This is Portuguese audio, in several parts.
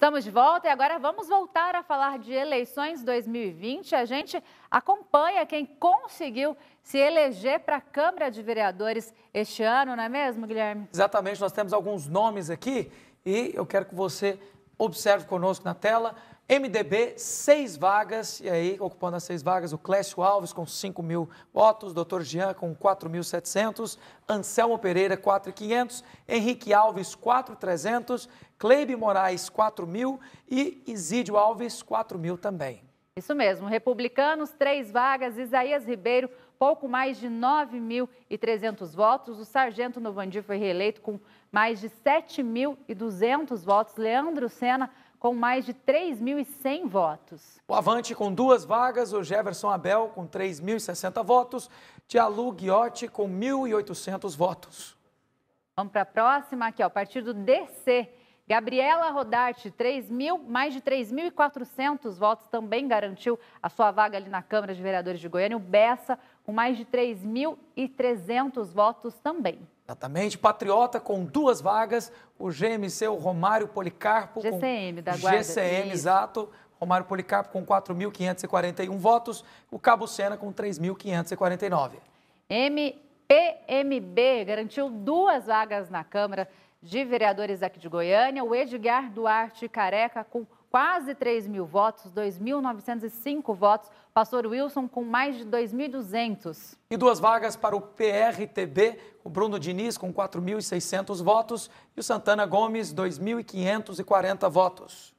Estamos de volta e agora vamos voltar a falar de eleições 2020. A gente acompanha quem conseguiu se eleger para a Câmara de Vereadores este ano, não é mesmo, Guilherme? Exatamente, nós temos alguns nomes aqui e eu quero que você observe conosco na tela. MDB, 6 vagas, e aí ocupando as 6 vagas, o Clécio Alves com 5 mil votos, Dr. Jean com 4.700, Anselmo Pereira 4.500, Henrique Alves 4.300, Cleibe Moraes 4.000 e Isídio Alves 4.000 também. Isso mesmo, republicanos, 3 vagas, Isaías Ribeiro, pouco mais de 9.300 votos, o Sargento Novandir foi reeleito com mais de 7.200 votos, Leandro Sena com mais de 3.100 votos. O Avante com 2 vagas, o Jefferson Abel com 3.060 votos, Thialu Guiotti com 1.800 votos. Vamos para a próxima aqui, ó, partido DC. Gabriela Rodarte, mais de 3.400 votos, também garantiu a sua vaga ali na Câmara de Vereadores de Goiânia. O Bessa, com mais de 3.300 votos também. Exatamente. Patriota, com 2 vagas, o GMC, o Romário Policarpo... GCM, da Guarda. GCM, exato. Romário Policarpo com 4.541 votos, o Cabocena com 3.549. MPMB garantiu 2 vagas na Câmara de Vereadores aqui de Goiânia, o Edgar Duarte Careca com quase 3.000 votos, 2.905 votos, Pastor Wilson com mais de 2.200. E 2 vagas para o PRTB, o Bruno Diniz com 4.600 votos e o Santana Gomes 2.540 votos.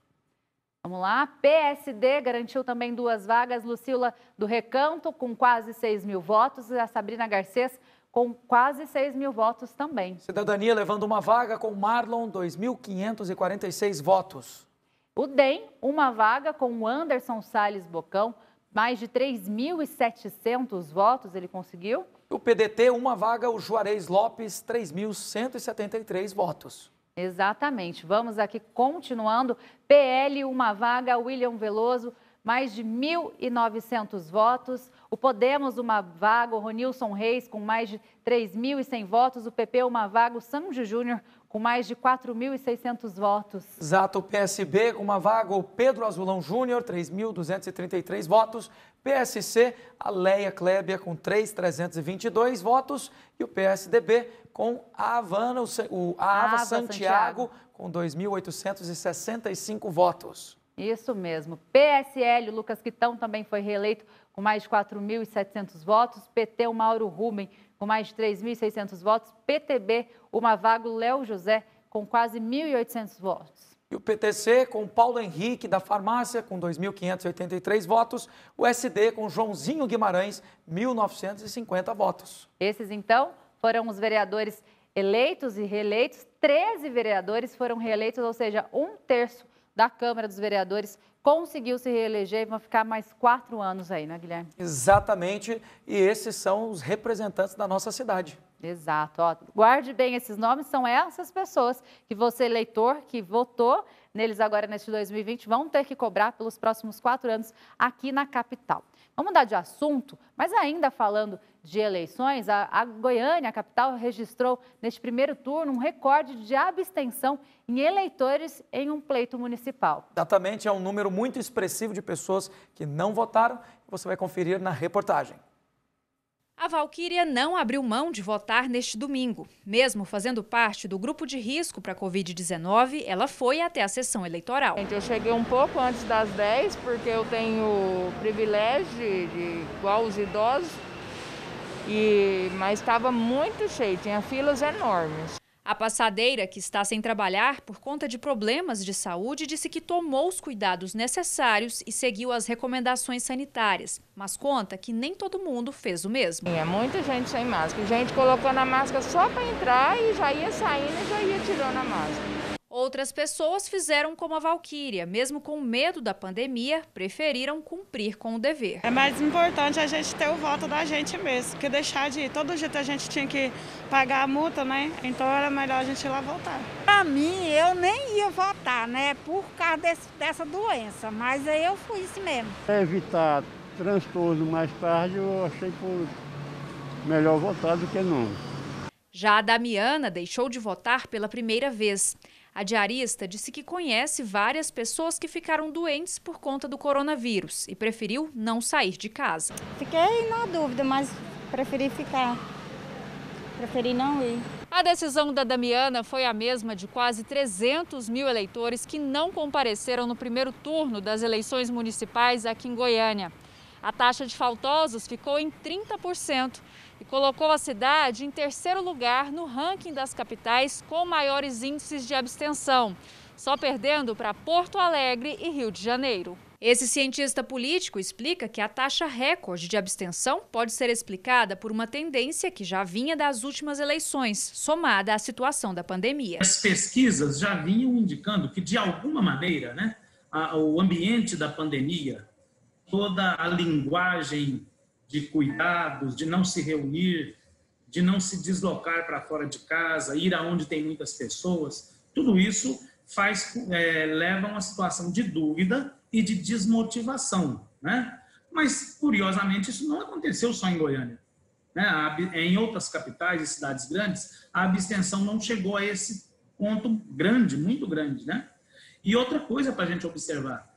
Vamos lá, PSD garantiu também 2 vagas, Lucila do Recanto com quase 6.000 votos e a Sabrina Garcês com quase 6.000 votos também. Cidadania levando 1 vaga com Marlon, 2.546 votos. O DEM, 1 vaga com o Anderson Salles Bocão, mais de 3.700 votos ele conseguiu. O PDT, 1 vaga, o Juarez Lopes, 3.173 votos. Exatamente. Vamos aqui continuando. PL, 1 vaga, William Veloso, mais de 1.900 votos. O Podemos, 1 vaga, o Ronilson Reis, com mais de 3.100 votos. O PP, 1 vaga, o Sandro Júnior, com mais de 4.600 votos. Exato, o PSB, com 1 vaga, o Pedro Azulão Júnior, 3.233 votos. PSC, a Leia Clébia, com 3.322 votos. E o PSDB, com a Havana, Santiago, com 2.865 votos. Isso mesmo. PSL, o Lucas Quitão também foi reeleito com mais de 4.700 votos. PT, o Mauro Rubem, com mais de 3.600 votos. PTB, 1 vaga, o Léo José, com quase 1.800 votos. E o PTC, com Paulo Henrique da Farmácia, com 2.583 votos. O SD, com Joãozinho Guimarães, 1.950 votos. Esses, então, foram os vereadores eleitos e reeleitos. 13 vereadores foram reeleitos, ou seja, 1/3 da Câmara dos Vereadores conseguiu se reeleger e vão ficar mais 4 anos aí, né, Guilherme? Exatamente, e esses são os representantes da nossa cidade. Exato, ó, guarde bem esses nomes, são essas pessoas que você, eleitor, que votou neles agora neste 2020, vão ter que cobrar pelos próximos 4 anos aqui na capital. Vamos mudar de assunto, mas ainda falando de eleições, a Goiânia, a capital, registrou neste primeiro turno um recorde de abstenção em eleitores em um pleito municipal. Exatamente, é um número muito expressivo de pessoas que não votaram, você vai conferir na reportagem. A Valquíria não abriu mão de votar neste domingo. Mesmo fazendo parte do grupo de risco para a Covid-19, ela foi até a sessão eleitoral. Eu cheguei um pouco antes das 10, porque eu tenho privilégio, igual os idosos, mas estava muito cheio, tinha filas enormes. A passadeira, que está sem trabalhar por conta de problemas de saúde, disse que tomou os cuidados necessários e seguiu as recomendações sanitárias, mas conta que nem todo mundo fez o mesmo. É muita gente sem máscara, gente colocando a máscara só para entrar e já ia saindo e já ia tirando a máscara. Outras pessoas fizeram como a Valquíria, mesmo com medo da pandemia, preferiram cumprir com o dever. É mais importante a gente ter o voto da gente mesmo, que deixar de ir. Todo jeito a gente tinha que pagar a multa, né? Então era melhor a gente ir lá votar. Para mim, eu nem ia votar, né? Por causa dessa doença, mas aí eu fui isso mesmo. Para evitar transtorno mais tarde, eu achei por melhor votar do que não. Já a Damiana deixou de votar pela primeira vez. A diarista disse que conhece várias pessoas que ficaram doentes por conta do coronavírus e preferiu não sair de casa. Fiquei na dúvida, mas preferi ficar. Preferi não ir. A decisão da Damiana foi a mesma de quase 300 mil eleitores que não compareceram no primeiro turno das eleições municipais aqui em Goiânia. A taxa de faltosos ficou em 30% e colocou a cidade em terceiro lugar no ranking das capitais com maiores índices de abstenção, só perdendo para Porto Alegre e Rio de Janeiro. Esse cientista político explica que a taxa recorde de abstenção pode ser explicada por uma tendência que já vinha das últimas eleições, somada à situação da pandemia. As pesquisas já vinham indicando que, de alguma maneira, o ambiente da pandemia, toda a linguagem de cuidados, de não se reunir, de não se deslocar para fora de casa, ir aonde tem muitas pessoas, tudo isso leva a uma situação de dúvida e de desmotivação, Mas, curiosamente, isso não aconteceu só em Goiânia, Em outras capitais e cidades grandes, a abstenção não chegou a esse ponto grande, muito grande, E outra coisa para a gente observar,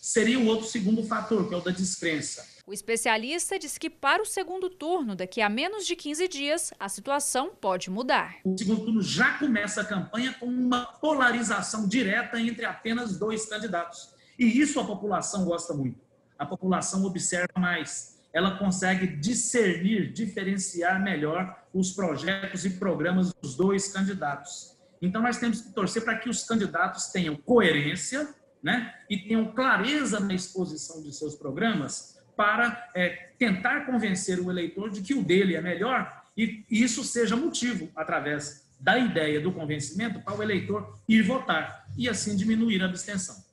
seria o outro segundo fator, que é o da descrença. O especialista diz que para o segundo turno, daqui a menos de 15 dias, a situação pode mudar. O segundo turno já começa a campanha com uma polarização direta entre apenas dois candidatos. E isso a população gosta muito. A população observa mais. Ela consegue discernir, diferenciar melhor os projetos e programas dos dois candidatos. Então nós temos que torcer para que os candidatos tenham coerência, e tenham clareza na exposição de seus programas para tentar convencer o eleitor de que o dele é melhor e isso seja motivo, através da ideia do convencimento, para o eleitor ir votar e assim diminuir a abstenção.